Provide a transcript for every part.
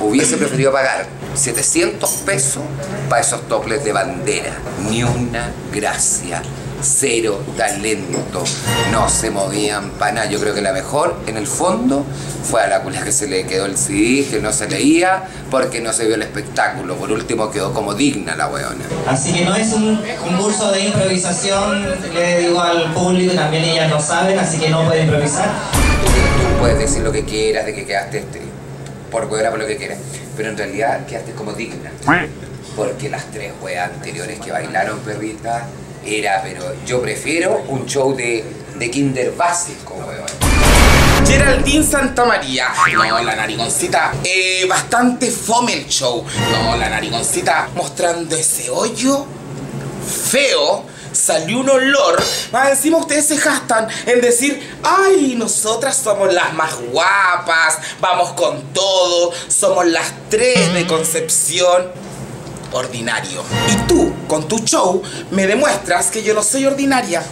Hubiese preferido pagar 700 pesos para esos toples de bandera. Ni una gracia, cero talento, no se movían para nada. Yo creo que la mejor, en el fondo, fue a la culera que se le quedó el CD, que no se leía, porque no se vio el espectáculo. Por último quedó como digna la weona. Así que no es un curso de improvisación, le digo al público, también ellas lo saben, así que no pueden improvisar. Tú puedes decir lo que quieras, de que quedaste por hueá, por lo que quieras, pero en realidad quedaste como digna, porque las tres weas anteriores que bailaron, perrita, era, pero yo prefiero un show de kinder básico, weón. Geraldine Santa María, no, la narigoncita, bastante fome el show, no, la narigoncita, mostrando ese hoyo feo, salió un olor. Más encima ustedes se gastan en decir, ay, nosotras somos las más guapas, vamos con todo, somos las tres de Concepción. Ordinario. Y tú, con tu show, me demuestras que yo no soy ordinaria,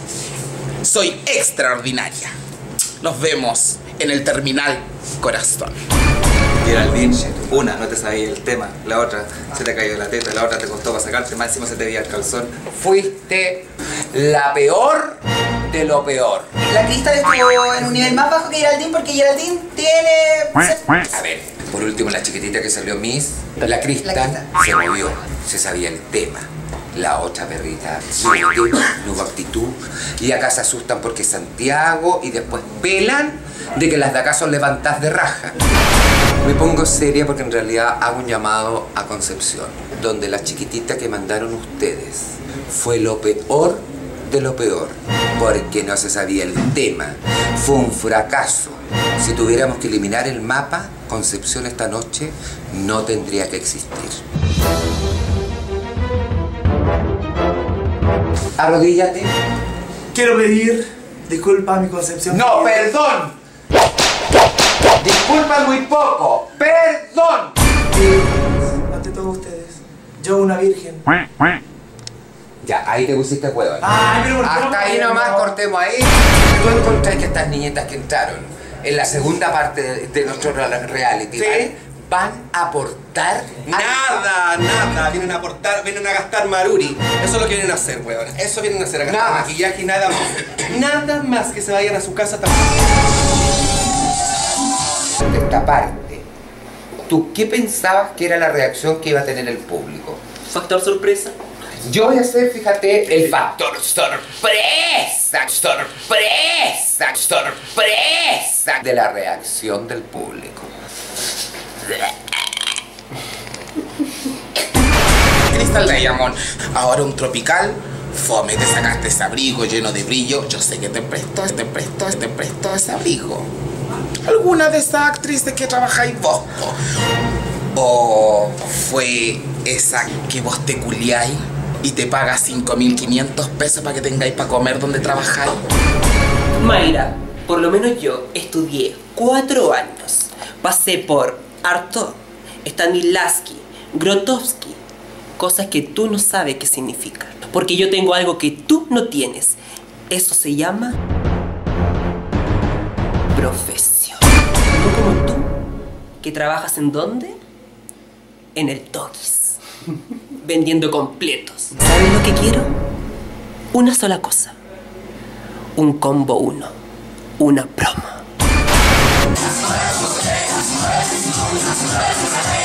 soy extraordinaria. Nos vemos en el terminal, corazón. Geraldine, una, no te sabía el tema, la otra se te cayó la teta, la otra te costó para sacarte, más encima se te veía el calzón. Fuiste la peor de lo peor. La Cristal estuvo en un nivel más bajo que Geraldine, porque Geraldine tiene... A ver, por último, la chiquitita que salió Miss, la Cristal, se movió, se sabía el tema. La otra perrita, no hubo actitud, y acá se asustan porque Santiago, y después pelan de que las de acá son levantadas de raja. Me pongo seria porque en realidad hago un llamado a Concepción, donde la chiquitita que mandaron ustedes fue lo peor de lo peor, porque no se sabía el tema, fue un fracaso. Si tuviéramos que eliminar el mapa, Concepción esta noche no tendría que existir. Arrodíllate. Quiero pedir disculpa a mi Concepción. ¡No, perdón! Disculpa muy poco, perdón. Ante todos ustedes, yo una virgen. Ya, ahí te pusiste huevo. Hasta ahí nomás, cortemos ahí. Tú encontrás que estas niñetas que entraron en la segunda parte de nuestro reality, ¿sí?, van a aportar nada, nada. Vienen a aportar, vienen a gastar maruri. Eso es lo que vienen a hacer, huevón. Eso vienen a hacer, a gastar nada. Maquillaje y nada más. Nada más, que se vayan a su casa también. De esta parte, ¿tú qué pensabas que era la reacción que iba a tener el público? ¿Factor sorpresa? Yo voy a hacer, fíjate, el factor sorpresa, sorpresa, sorpresa de la reacción del público. Cristal Diamond, ahora un tropical. Fome, te sacaste ese abrigo lleno de brillo. Yo sé que te prestó ese abrigo alguna de esas actrices que trabajáis vos, o fue esa que vos te culiáis y te pagas 5.500 pesos para que tengáis para comer donde trabajáis. Mayra, por lo menos yo estudié 4 años, pasé por Artaud, Stanislavski, Grotowski, cosas que tú no sabes qué significan, porque yo tengo algo que tú no tienes. Eso se llama... profesión. No como tú, que trabajas en ¿dónde? En el Tokis, vendiendo completos. ¿Sabes lo que quiero? Una sola cosa. Un combo 1. Una promo.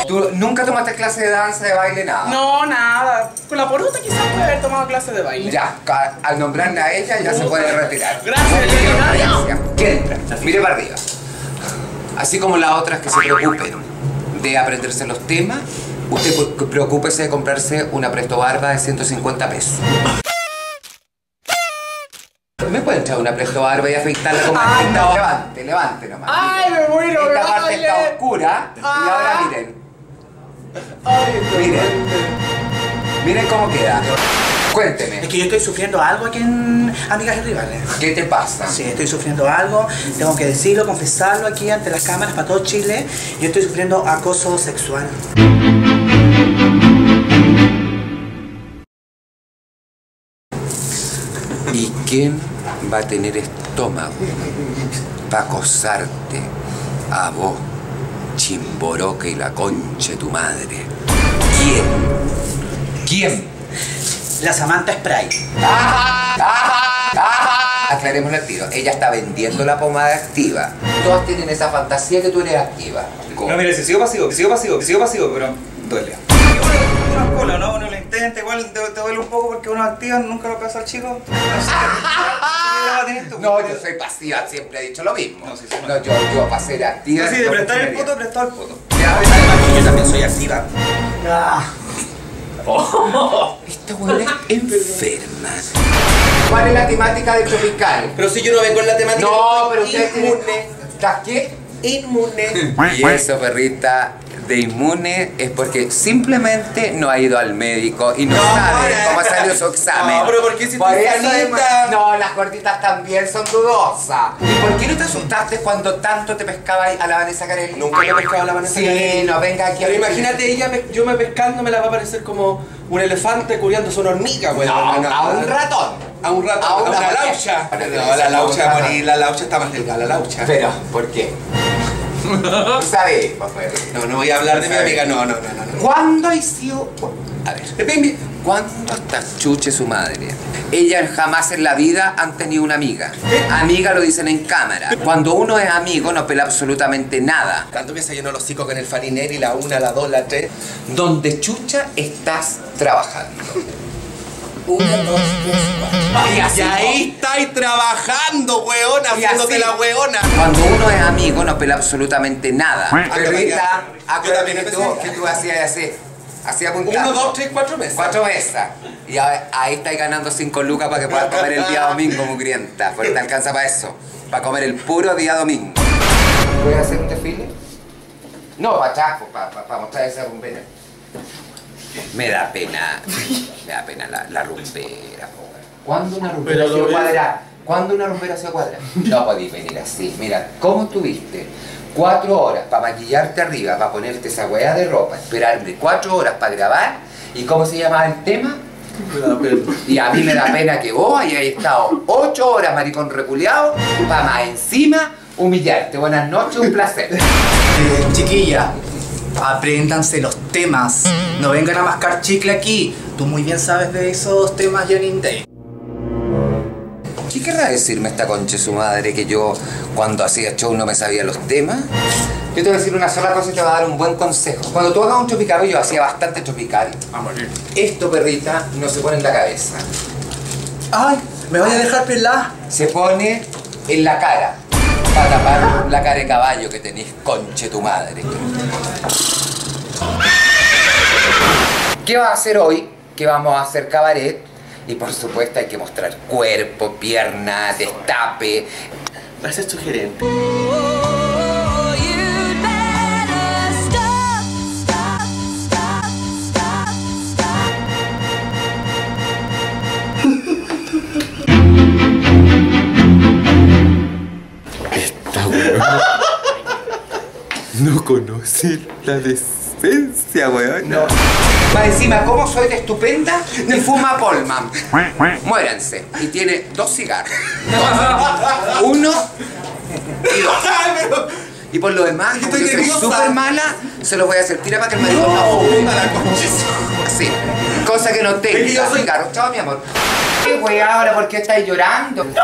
¿Tú nunca tomaste clase de danza, de baile, nada? No, nada. Con la porota quizás puede haber tomado clase de baile. Ya, al nombrarla a ella ya se puede retirar. Gracias. ¿Quién entra? Mire para arriba. Así como las otras que se preocupen de aprenderse los temas, usted preocúpese de comprarse una prestobarba de 150 pesos. ¿Me pueden echar una prestobarba y afeitarla como afeitado? Levante, levante nomás. Ay, me muero. Esta parte está oscura y ahora miren. Miren. Miren cómo queda. Cuénteme. Es que yo estoy sufriendo algo aquí en Amigas y Rivales. ¿Qué te pasa? Sí, estoy sufriendo algo. Tengo que decirlo, confesarlo aquí ante las cámaras para todo Chile. Yo estoy sufriendo acoso sexual. ¿Y quién va a tener estómago para acosarte a vos, Chimboroca y la concha de tu madre? ¿Quién? ¿Quién? La Samantha Spray. Aclaremos el tiro. Ella está vendiendo la pomada activa. Todos tienen esa fantasía que tú eres activa. ¿Cómo? No, mire, si sigo pasivo, pero duele. No lo intentes, igual te duele un poco porque uno es activa, nunca lo pasa al chico. No, yo soy pasiva, siempre he dicho lo mismo. No, yo para ser activa. Sí, de prestar el poto, prestó el poto. Yo también soy activa. Esta hueá es enferma. ¿Cuál es la temática de Tropical? Pero si yo no vengo en la temática. No, pero usted es inmune. ¿Estás qué? Inmune. Y eso, perrita, de inmune es porque simplemente no ha ido al médico y no sabe cómo salió su examen. No, pero ¿por qué si te... No, las gorditas también son dudosas. ¿Y por qué no te asustaste cuando tanto te pescaba a la Vanessa Carelli? Nunca le pescaba a la Vanessa Carelli. Sí, no, venga aquí. Pero imagínate, ella, yo me pescando, me la va a parecer como un elefante cubriéndose una hormiga, güey. No, a un ratón. A una laucha. No, la laucha va a morir, la laucha está más delgada, la laucha. Pero, ¿por qué? ¿Sabes? No voy a hablar de mi amiga, no. ¿Cuándo hizo? A ver, ¿cuándo hasta chuche su madre? Ella jamás en la vida han tenido una amiga. Amiga lo dicen en cámara. Cuando uno es amigo no pela absolutamente nada. Tanto que se llenó los hocicos con el Farinelli, la 1, la 2, la 3. Donde chucha estás trabajando. 1, 2, 3, 4. Y ahí estáis trabajando, weona, haciéndote la weona. Cuando uno es amigo no pela absolutamente nada. Perrita, acuérdate que tú hacías así. Hacía apuntando. 1, 2, 3, 4 mesas. 4 mesas. Y ahí estáis ganando 5 lucas para que puedas comer el día domingo, mugrienta. Porque te alcanza para eso. Para comer el puro día domingo. ¿Puedes hacer un desfile? No, para atrás, para mostrar esa bombera. Me da pena la rumbera. ¿Cuándo una rumbera se cuadra? ¿Cuándo una rumbera se cuadra? No podís venir así. Mira, ¿cómo estuviste? 4 horas para maquillarte arriba, para ponerte esa weá de ropa, esperarme 4 horas para grabar. ¿Y cómo se llamaba el tema? Me da pena. Y a mí me da pena que vos hayáis estado 8 horas, maricón reculeado, para más encima humillarte. Buenas noches, un placer. Chiquilla, apréndanse los temas, no vengan a mascar chicle aquí. Tú muy bien sabes de esos temas, Janine Day. ¿Qué querrá decirme esta concha su madre que yo cuando hacía show no me sabía los temas? Yo te voy a decir una sola cosa y te voy a dar un buen consejo. Cuando tú hagas un tropical, yo hacía bastante tropical. Esto, perrita, no se pone en la cabeza. ¡Ay! ¿Me voy a dejar pelar? Se pone en la cara. Para tapar la cara de caballo que tenés, conche tu madre. ¿Qué vas a hacer hoy? Que vamos a hacer cabaret. Y por supuesto hay que mostrar cuerpo, pierna, destape. Va a ser sugerente. No conocer la decencia, weón. No. Más encima, ¿cómo soy de estupenda? Me fuma Polman. Muéranse. Y tiene 2 cigarros. 1 y 2. Y por lo demás, como yo soy súper mala, se los voy a hacer tira para que el marido no fuma la concha. Sí. Cosa que no tengo. Yo soy cigarro. Chao, mi amor. ¿Qué weón ahora? ¿Por qué estáis llorando? ¡No me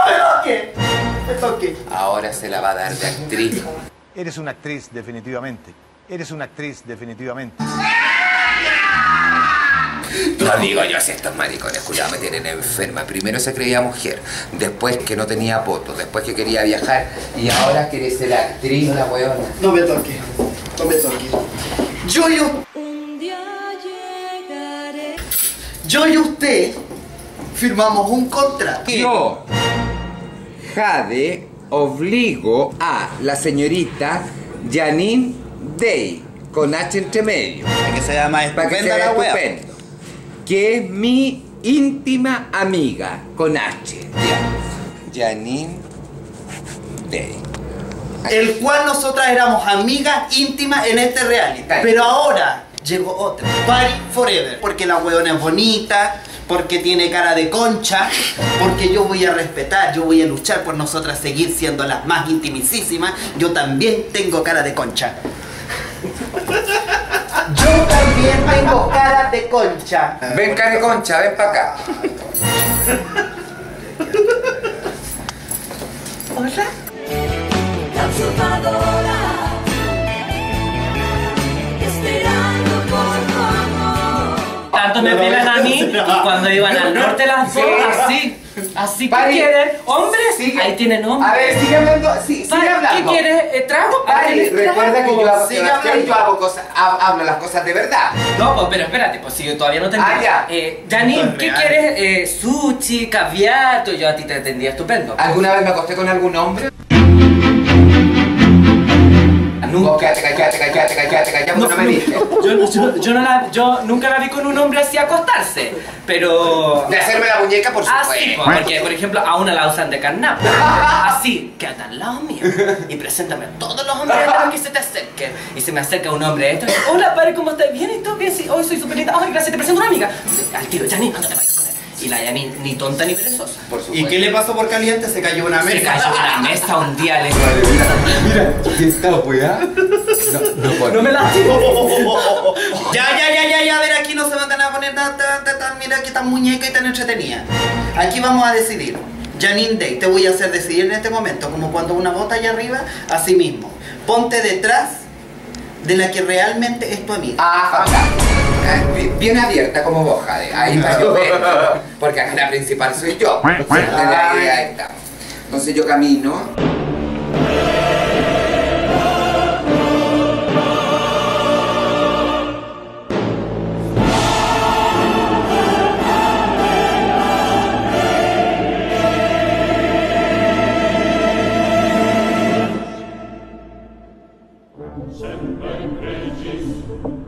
toques! Ahora se la va a dar de actriz. Eres una actriz, definitivamente. Eres una actriz, definitivamente. No digo yo si estos maricones culados me tienen enferma. Primero se creía mujer, después que no tenía poto, después que quería viajar y ahora quiere ser actriz, la huevona. No me toques, no me toques. Yo y usted firmamos un contrato. Yo, Jade, obligo a la señorita Janine Day, con H entre medio. Para que se vea más estupenda la wea. que es mi íntima amiga, con H. Janine Day. El cual nosotras éramos amigas íntimas en este reality. Pero ahora llegó otra. Party Forever. Porque la huevona es bonita, porque tiene cara de concha, porque yo voy a respetar, yo voy a luchar por nosotras seguir siendo las más intimicísimas. Yo también tengo cara de concha. Yo también tengo cara de concha. Ven, cara de concha, ven para acá. Hola. La usurpadora, esperando por tu amor. Tanto me pelan a mí y cuando iban al norte las dos, así. Así que quieren, hombres, sigue. Ahí tienen hombres. A ver, sigue hablando, sí, sigue hablando. ¿Qué quieres? ¿Trago? Pari, recuerda que yo hago, cosas, hablo las cosas de verdad. No, pues, pero espérate, pues si yo todavía no te entiendo. Ah, ya. Janine, ¿qué quieres? Sushi, caviar, yo a ti te entendía estupendo. ¿Alguna vez me acosté con algún hombre? Nunca. Cállate, no me diste. Yo nunca la vi con un hombre así acostarse, pero... De hacerme la muñeca, por supuesto. Así, porque por ejemplo a una la usan de carnapa. Así, quédate al lado mío y preséntame a todos los hombres que se te acerquen. Y se me acerca un hombre esto y dice, hola, padre, ¿cómo estás? Bien, ¿y tú? Bien, sí, hoy soy súper linda. Ay, gracias, te presento una amiga. Al tiro, Janine, ándate para allá con él. Y la Janine, ni tonta ni perezosa. ¿Y qué le pasó por caliente? Se cayó una mesa. Se cayó una mesa un día. Mira, esta weá. No me la tiro. Ya, a ver, aquí no se van a poner nada. Mira, aquí tan muñeca y tan entretenida. Aquí vamos a decidir. Janine Day, te voy a hacer decidir en este momento, como cuando una bota allá arriba, así mismo. Ponte detrás de la que realmente es tu amiga. Ah, acá. Bien abierta como vos, Jade. Ahí está yo, porque acá la principal soy yo. Ahí está. Entonces yo camino. Sempre regis